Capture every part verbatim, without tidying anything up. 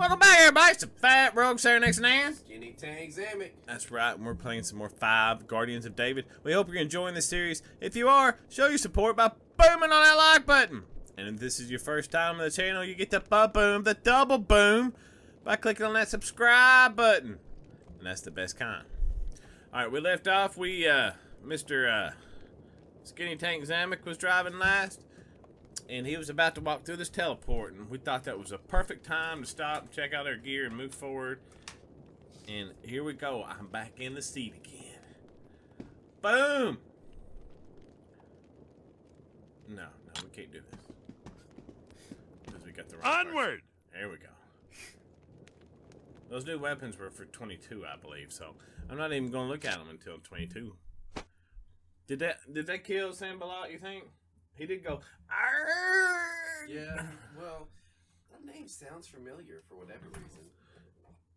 Welcome back, everybody. It's the Fat Rogue Sarenixen. Jenny Tang Xamik. That's right, and we're playing some more Five Guardians of David. We hope you're enjoying this series. If you are, show your support by booming on that like button. And if this is your first time on the channel, you get the ba-boom, the double boom, by clicking on that subscribe button. And that's the best kind. Alright, we left off. We, uh, Mister Uh, Skinny Tank Xamik was driving last. And he was about to walk through this teleport, and we thought that was a perfect time to stop and check out our gear and move forward. And here we go. I'm back in the seat again. Boom! No, no, we can't do this. Because we got the right onward! Person. There we go. Those new weapons were for twenty-two, I believe, so I'm not even going to look at them until twenty-two. Did that, did that kill Sambalot, you think? He did go, arrrrrrr! Yeah, well, that name sounds familiar for whatever reason.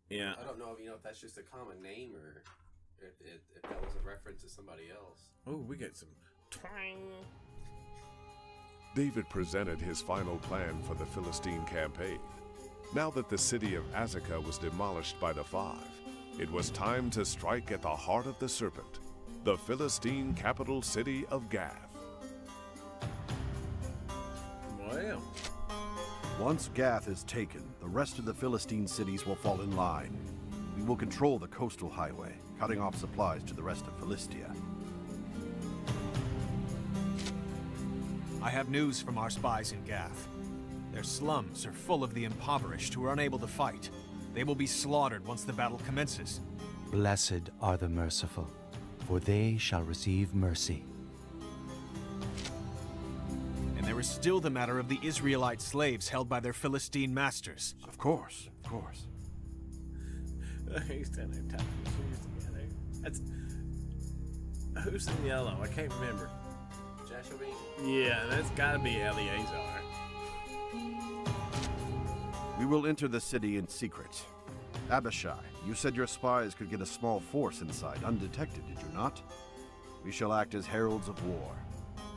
Yeah. I don't know if, you know, if that's just a common name or if, if, if that was a reference to somebody else. Oh, we got some twang. David presented his final plan for the Philistine campaign. Now that the city of Azekah was demolished by the Five, it was time to strike at the heart of the serpent, the Philistine capital city of Gath. Well. Once Gath is taken, the rest of the Philistine cities will fall in line. We will control the coastal highway, cutting off supplies to the rest of Philistia. I have news from our spies in Gath. Their slums are full of the impoverished who are unable to fight. They will be slaughtered once the battle commences. Blessed are the merciful, for they shall receive mercy. There's still the matter of the Israelite slaves held by their Philistine masters. Of course, of course. Who's standing there? That's who's in yellow? I can't remember. Joshua Bean? Yeah, that's gotta be Eliezer. We will enter the city in secret. Abishai, you said your spies could get a small force inside undetected, did you not? We shall act as heralds of war.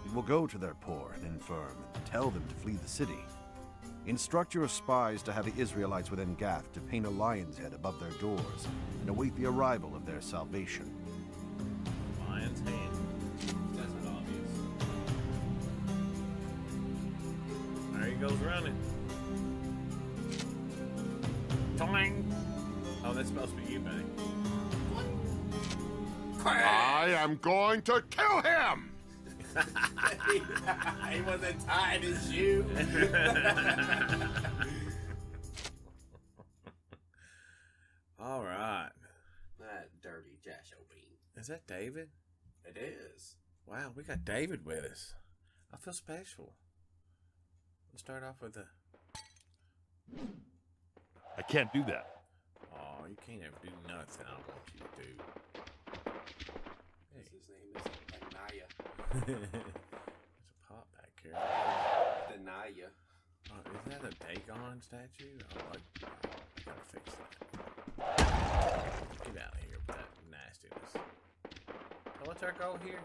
We will go to their poor and infirm and tell them to flee the city. Instruct your spies to have the Israelites within Gath to paint a lion's head above their doors and await the arrival of their salvation. Lion's head. That's not obvious. There he goes running. Toing! Oh, that's supposed to be you, buddy. I am going to kill him! He wasn't tied his shoe. All right. That dirty Joshua Bean. Is that David? It is. Wow, we got David with us. I feel special. Let's start off with the. I can't do that. Oh, you can't ever do nothing I don't want you to do. Hey. His name is. There's a pop back here. Deny ya. Oh, is that a Dagon statue? Oh, I, I gotta fix that. Get out of here with that nastiness. Oh, what's our goal here?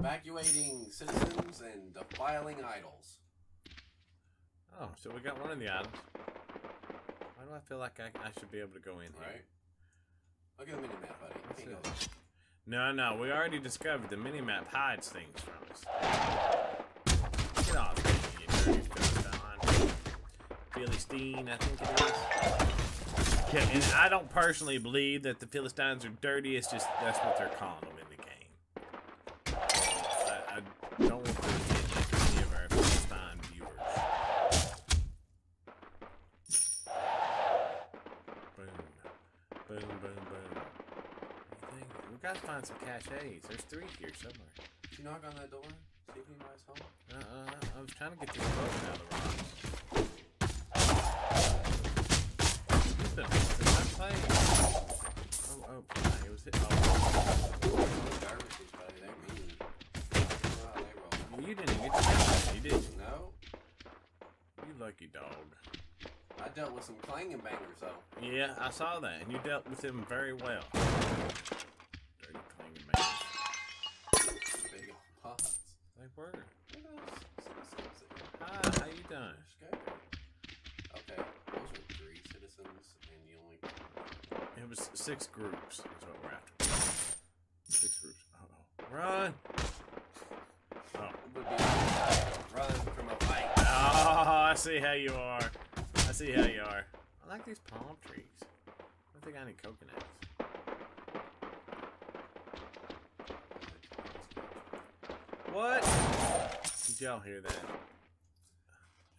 Evacuating citizens and defiling idols. Oh, so we got one of the idols. Why do I feel like I, I should be able to go in here? Right. Look at the mini map, buddy. Let's No, no, we already discovered the minimap hides things from us. Get off here, you dirty Philistine. Philistine, I think it is. Okay, and I don't personally believe that the Philistines are dirty, it's just that's what they're calling them in the game. I, I don't want to offend any of our Philistine viewers. Boom, boom, boom, boom. We gotta find some cachets. There's three here somewhere. Did you knock on that door? See if anybody's home? Uh-uh. I was trying to get this boat out of the rocks. What the fuck did I play? Oh, oh, it was hit. Oh, garbage is probably that mean. Wow, they rolled. You didn't get your you did you? No. You lucky dog. I dealt with some clanging bangers, though. Yeah, I saw that, and you dealt with them very well. Word. Hi, how you doing? Okay, those were three. six groups is what we're after. Six groups. Uh-oh. Run! Oh. Run from a fight. Oh, I see how you are. I see how you are. I like these palm trees. I don't think I need coconuts. What? Did y'all hear that?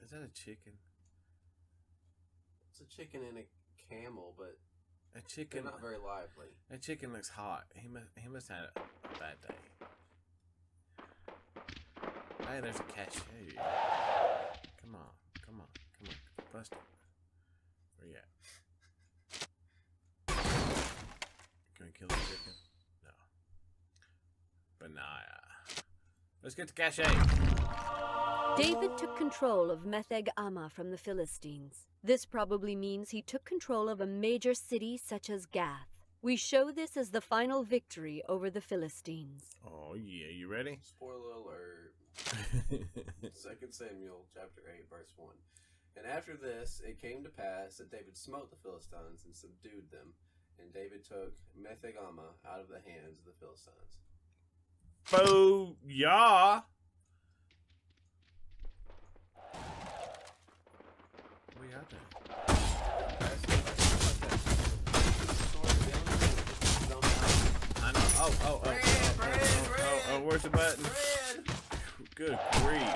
Is that a chicken? It's a chicken and a camel, but a chicken not very lively. That chicken looks hot. He must he must have had a bad day. Hey, there's a cashew. Come on, come on, come on, bust it. Where you at? Can we kill the chicken? No. But nah. Let's get to cache. David took control of Methegama from the Philistines. This probably means he took control of a major city such as Gath. We show this as the final victory over the Philistines. Oh yeah, you ready? Spoiler alert. Second Samuel chapter eight verse one. And after this it came to pass that David smote the Philistines and subdued them, and David took Methegama out of the hands of the Philistines. Booyah! We out there. I know. Oh, oh, oh, oh, oh, oh, where's the button? Good grief.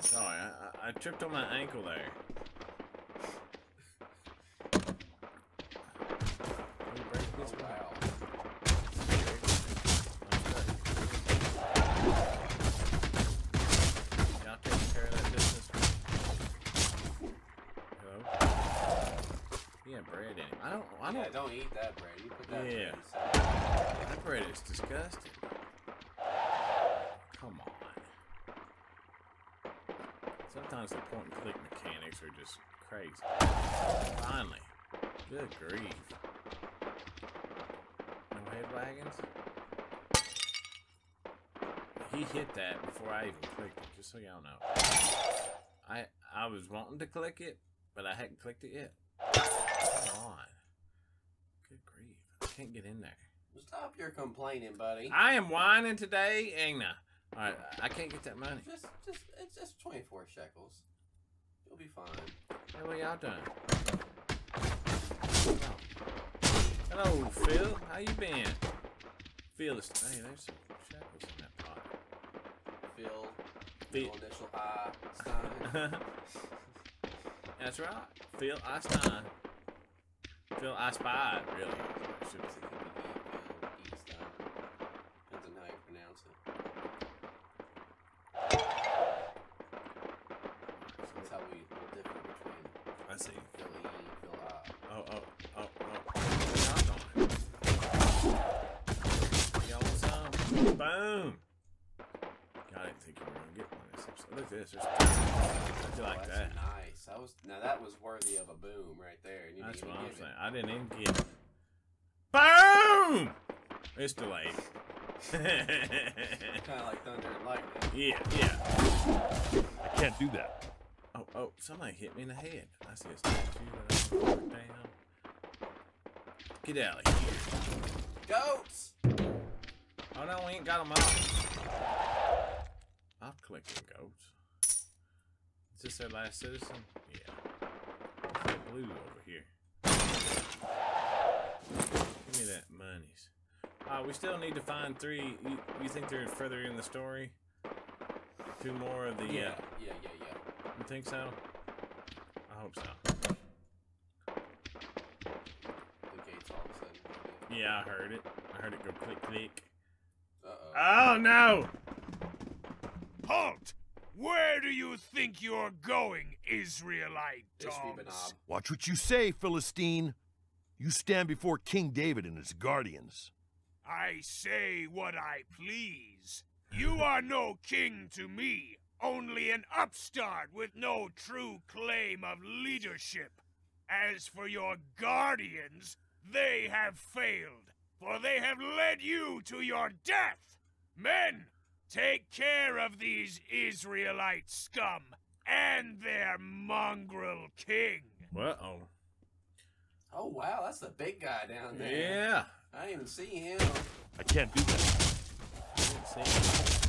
Sorry, I, I tripped on my ankle there. I don't, yeah, don't eat that bread. You put that yeah. bread that bread is disgusting. Come on. Sometimes the point and click mechanics are just crazy. Finally. Good grief. No head wagons? He hit that before I even clicked it, just so y'all know. I I was wanting to click it, but I hadn't clicked it yet. Come on. Can't get in there. Stop your complaining, buddy. I am whining today, Agna. All right, I can't get that money. Just, just, it's just twenty-four shekels. You'll be fine. Hey, what y'all doing? Oh. Hello, Phil. How you been? Phil is. Hey, there's some shekels in that pot. Phil. Phil. Initial I. Stein. That's right. Phil I. Stein. Phil I. Spy. Really. It could be Phil East Island. Depends on how you pronounce it. So that's how we differ between. I see. Phil E, Phil I. Oh, oh, oh, oh. Y'all want some? Boom! God, I didn't think you were going to get one of these episodes. Look at this. There's two. I do oh, like that's that. Nice. I was, now that was worthy of a boom right there. You that's what I'm saying. It. I didn't even get it. Boom! It's delayed. Kind of like thunder and lightning. Yeah, yeah. I can't do that. Oh, oh! Somebody hit me in the head. I see a statue. Down. Get out of here. Goats! Oh no, we ain't got them all. I'll collect them goats. Is this their last citizen? Yeah. What's that blue over here? Give me that monies. Uh, we still need to find three. You, you think they're further in the story? Two more of the. Yeah, uh, yeah, yeah, yeah. You think so? I hope so. The gates all of a sudden. Yeah, I heard it. I heard it go click, click. Uh oh. Oh no! Halt! Where do you think you're going, Israelite dogs? Watch what you say, Philistine. You stand before King David and his guardians. I say what I please. You are no king to me, only an upstart with no true claim of leadership. As for your guardians, they have failed, for they have led you to your death. Men, take care of these Israelite scum and their mongrel king. Uh-oh. Oh, wow, that's the big guy down there. Yeah. I didn't even see him. I can't do that. I didn't see him.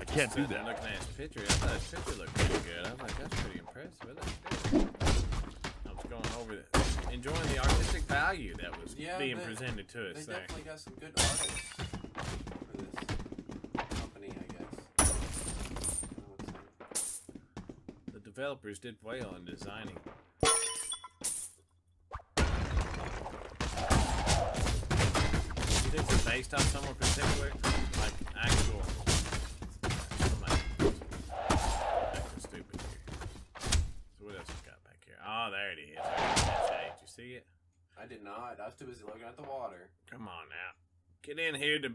I can't do that. Looking at his picture, I thought his picture looked pretty good. I'm like, that's pretty impressive. That's good. I'm just going over it. Enjoying the artistic value that was yeah, being they, presented to us. They there. Definitely got some good artists for this company, I guess. I the developers did well in designing. Is it based off someone particular? Like actual. Acting stupid here. So what else we got back here? Oh, there it is. Did you see it? I did not. I was too busy looking at the water. Come on now. Get in here to. I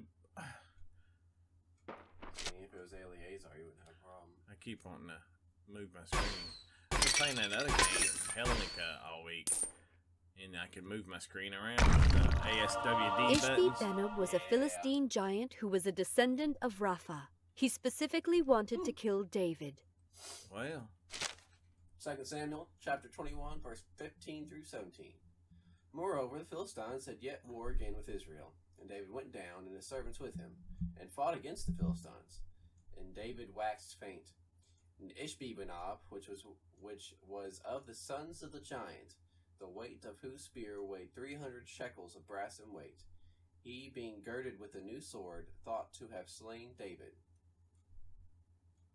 mean, if it was Eliezer, you wouldn't have a problem. I keep wanting to move my screen. I've been playing that other game, Helenica, all week. And I could move my screen around with the A S W D buttons. Ishbi-benob was a Philistine giant who was a descendant of Rapha. He specifically wanted hmm. to kill David. Well. Second Samuel, chapter twenty-one, verse fifteen through seventeen. Moreover, the Philistines had yet war again with Israel. And David went down, and his servants with him, and fought against the Philistines. And David waxed faint. And Ishbi-benob, which was, which was of the sons of the giant, the weight of whose spear weighed three hundred shekels of brass in weight. He, being girded with a new sword, thought to have slain David.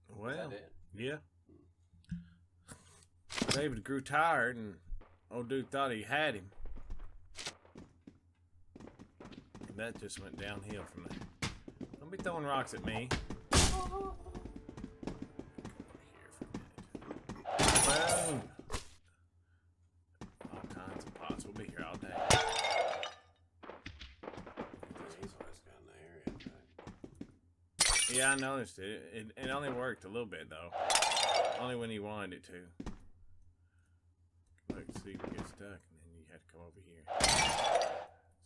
Well, is that it? Yeah. Hmm. David grew tired, and old dude thought he had him. And that just went downhill from there. Don't be throwing rocks at me. Oh. Well. We'll be here all day. Yeah, I noticed it. It, it only worked a little bit, though. Only when he wanted it to. Look, see if we get stuck, and then you had to come over here.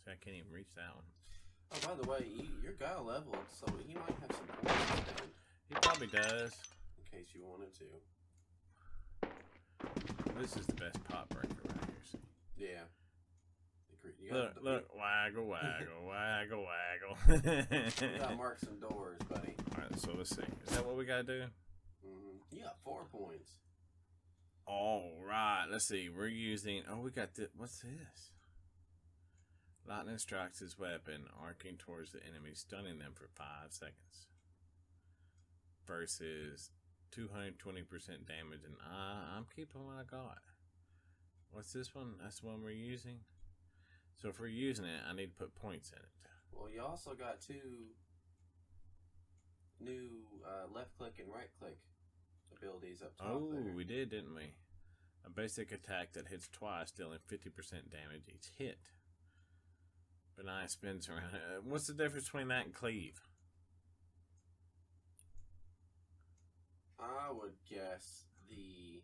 See, I can't even reach that one. Oh, by the way, you, your guy leveled, so he might have some points down. He probably does. In case you wanted to. This is the best pot breaker right here, see? Yeah. Look, the... look, waggle, waggle, waggle, waggle. You gotta mark some doors, buddy. Alright, so let's see. Is that what we gotta do? Mm-hmm. You got four points. Alright, let's see. We're using. Oh, we got this. What's this? Lightning strikes his weapon, arcing towards the enemy, stunning them for five seconds. Versus two hundred twenty percent damage, and I, I'm keeping what I got. What's this one? That's the one we're using. So if we're using it, I need to put points in it. Well, you also got two new uh, left click and right click abilities up top. Oh, there. We did, didn't we? A basic attack that hits twice, dealing fifty percent damage each hit. But I spins around it. What's the difference between that and cleave? I would guess the...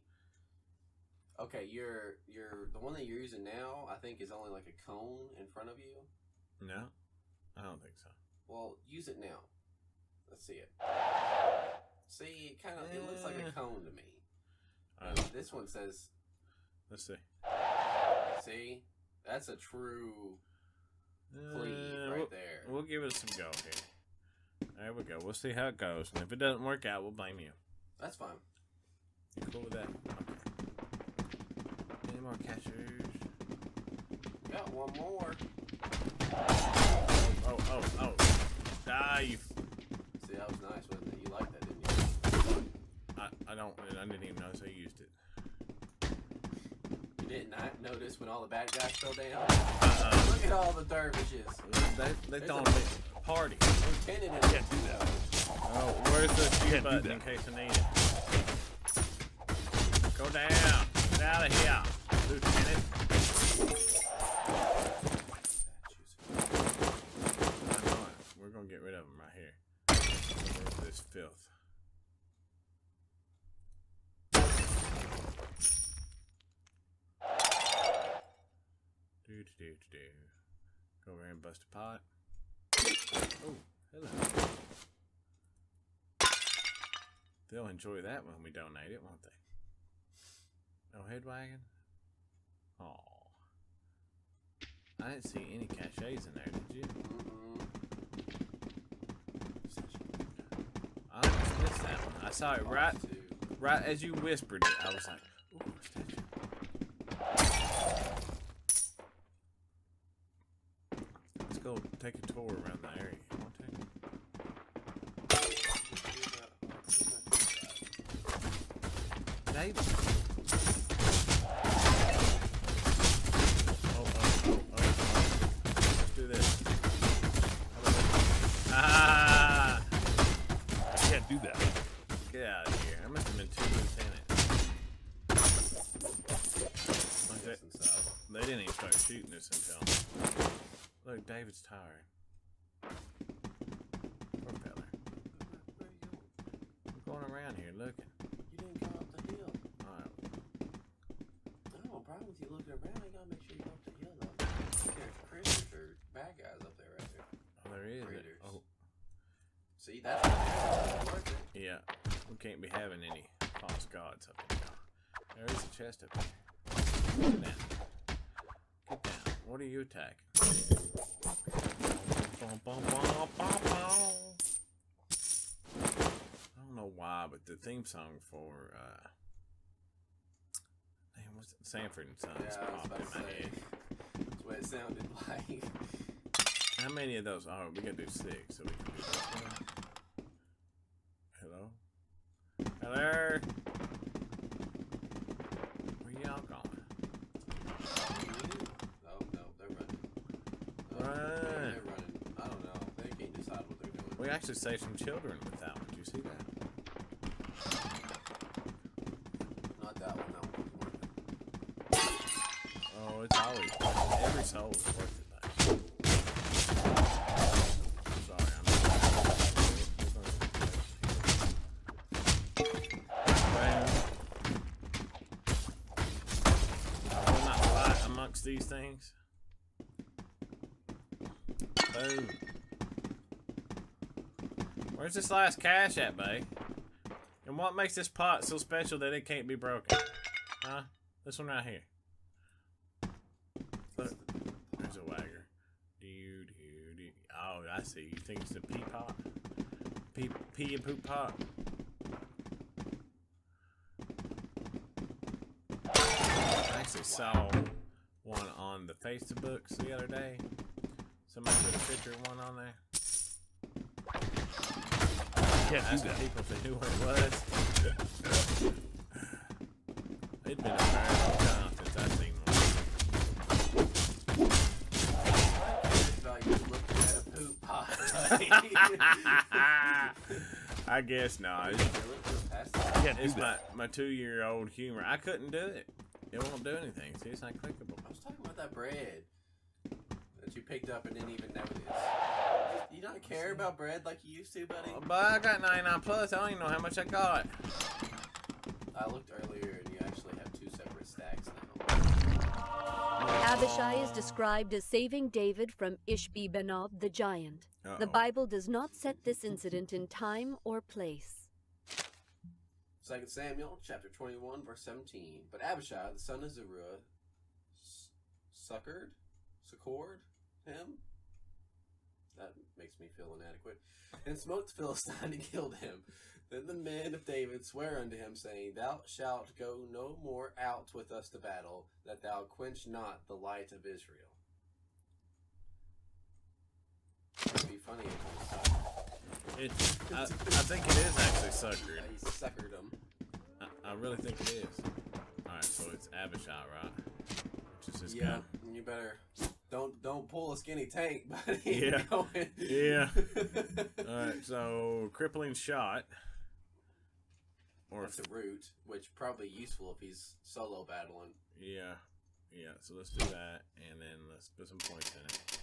Okay, you're, you're, the one that you're using now, I think, is only like a cone in front of you. No, I don't think so. Well, use it now. Let's see it. See, it kind of, yeah. It looks like a cone to me. Uh, this one says... Let's see. See? That's a true cleave uh, right we'll, there. We'll give it some go here. There we go. We'll see how it goes. And if it doesn't work out, we'll blame you. That's fine. You cool with that? More catchers. Got one more. Oh, oh, oh, oh. Ah, you. See, that was nice, wasn't it? You liked that, didn't you? I, I don't. I didn't even notice I used it. You did not notice when all the bad guys fell down? Uh-uh. Look at all the dervishes. They, they don't a party. Lieutenant in can't do that. Oh, where's the shoot button in case I need it? Go down. Get out of here. Lieutenant. We're gonna get rid of them right here. Where's this filth? Do do do do. Go over here and bust a pot. Oh, hello. They'll enjoy that when we donate it, won't they? No head wagon. Oh, I didn't see any cachets in there, did you? I almost missed that one. I saw it right, right as you whispered it. I was like, ooh, statue. Let's go take a tour around the area. David. Oh, oh, oh, oh. Let's do this. Ah! I can't do that. Get out of here. I must have been too loose in it. Like that inside. They didn't even start shooting us until. Look, David's tired. Poor fella. We're going around here looking. If you look around, you gotta make sure you go up the hill though. There's critters or bad guys up there right there. Oh, there is. Critters. Oh. See, that's not worth it. Yeah, we can't be having any false gods up there. There is a chest up there. Get down. Get down. What are you attacking? I don't know why, but the theme song for, uh, Sanford and Son is yeah, popping in my head. That's what it sounded like. How many of those? Oh, we gotta do six, so we can do this one. Hello? Hello? Where y'all going? No, no, they're running. No, Run. They're running. I don't know. They can't decide what they're doing. We actually saved some children with that one. Did you see that? Not that one, no. It's always every soul is worth it. Though. Sorry, I'm will not fight amongst these things. Boom. Where's this last cache at, babe? And what makes this pot so special that it can't be broken? Huh? This one right here. Look, there's a wagger. Oh, I see. You think it's the pea pot? Pea, pea and poop pot? I actually saw one on the Facebook the other day. Somebody put a picture of one on there. I asked people if they knew what it was. It'd been a very long time since I've seen one. I guess not. It's, it's my, my two-year-old humor. I couldn't do it. It won't do anything. See, it's not clickable. I was talking about that bread that you picked up and didn't even notice. You don't care about bread like you used to, buddy? Oh, but I got ninety-nine plus. I don't even know how much I got. I looked earlier and you actually have two separate stacks now. Abishai is described as saving David from Ishbi-benob the giant. Uh-oh. The Bible does not set this incident in time or place. Second Samuel chapter twenty-one verse seventeen. But Abishai, the son of Zeruiah, succored, succored him. That makes me feel inadequate. And smote the Philistine and killed him. Then the men of David swear unto him, saying, Thou shalt go no more out with us to battle, that thou quench not the light of Israel. It would be funny if it was suckered. It, I, I think it is actually suckered. Yeah, he suckered him. I, I really think it is. Alright, so it's Abishai, right? Which is his yeah, guy. You better... Don't don't pull a skinny tank, buddy. Yeah. Yeah. All right. So crippling shot, or the root, which probably useful if he's solo battling. Yeah. Yeah. So let's do that, and then let's put some points in it.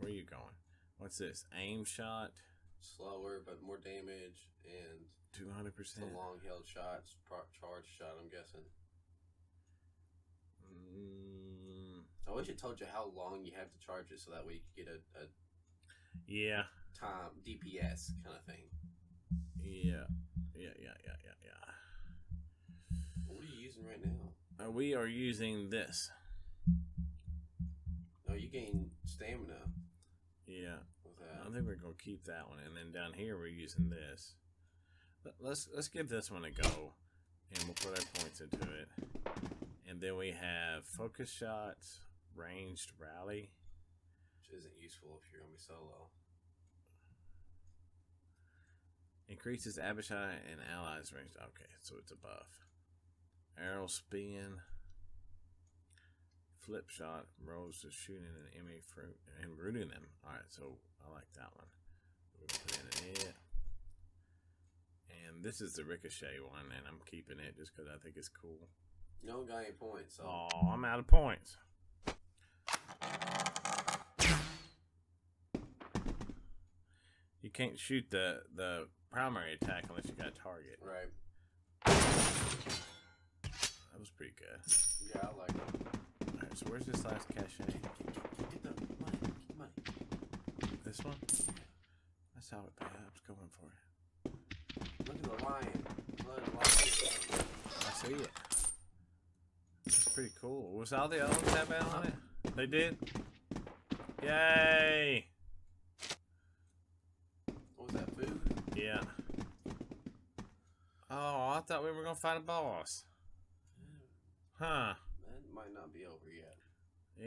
Where are you going? What's this? Aim shot. Slower, but more damage, and two hundred percent. The long held shots, charge shot. I'm guessing. I wish it told you how long you have to charge it so that way you could get a, a yeah time D P S kind of thing. Yeah, yeah, yeah, yeah, yeah, yeah. What are you using right now? Uh, we are using this. Oh you gain stamina. Yeah. With that. I think we're going to keep that one. And then down here, we're using this. Let's let's give this one a go. And we'll put our points into it. And then we have focus shots, ranged rally. Which isn't useful if you're going to be solo. Increases Abishai and allies range. Okay, so it's a buff. Arrow spin. Flip shot. Rolls to shooting an enemy fruit and rooting them. Alright, so I like that one. We're going to put it in it. And this is the ricochet one, and I'm keeping it just because I think it's cool. You don't got any points. So. Oh, I'm out of points. You can't shoot the the primary attack unless you got a target. Right. That was pretty good. Yeah, I like it. Alright, so where's this last cachet? Get the money. Get money. This one? That's how it paid. I was going for it. Look at the lion. Blood lion. I see it. That's pretty cool. Was all the others that bad on it? They did? Yay! What was that, food? Yeah. Oh, I thought we were going to fight a boss. Huh. That might not be over yet.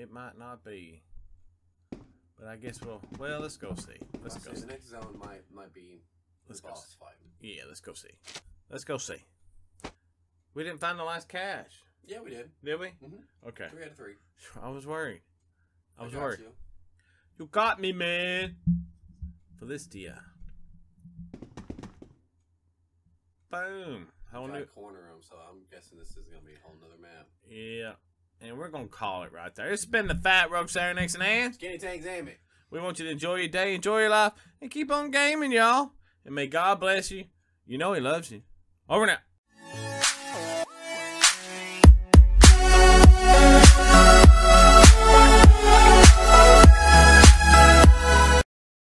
It might not be. But I guess we'll... Well, let's go see. Let's I'll go see. The next zone might, might be let's the boss fight. Yeah, let's go see. Let's go see. We didn't find the last cache. Yeah, we did. Did we? Mm-hmm. Okay. Three out of three. I was worried. I was I got worried. You. you got me, man. Philistia. Boom. Whole new corner room, so I'm guessing this is gonna be a whole nother map. Yeah. And we're gonna call it right there. It's been the Fat Rogue Sarenixen and Skinny Tank Xamik. We want you to enjoy your day, enjoy your life, and keep on gaming, y'all. And may God bless you. You know he loves you. Over now.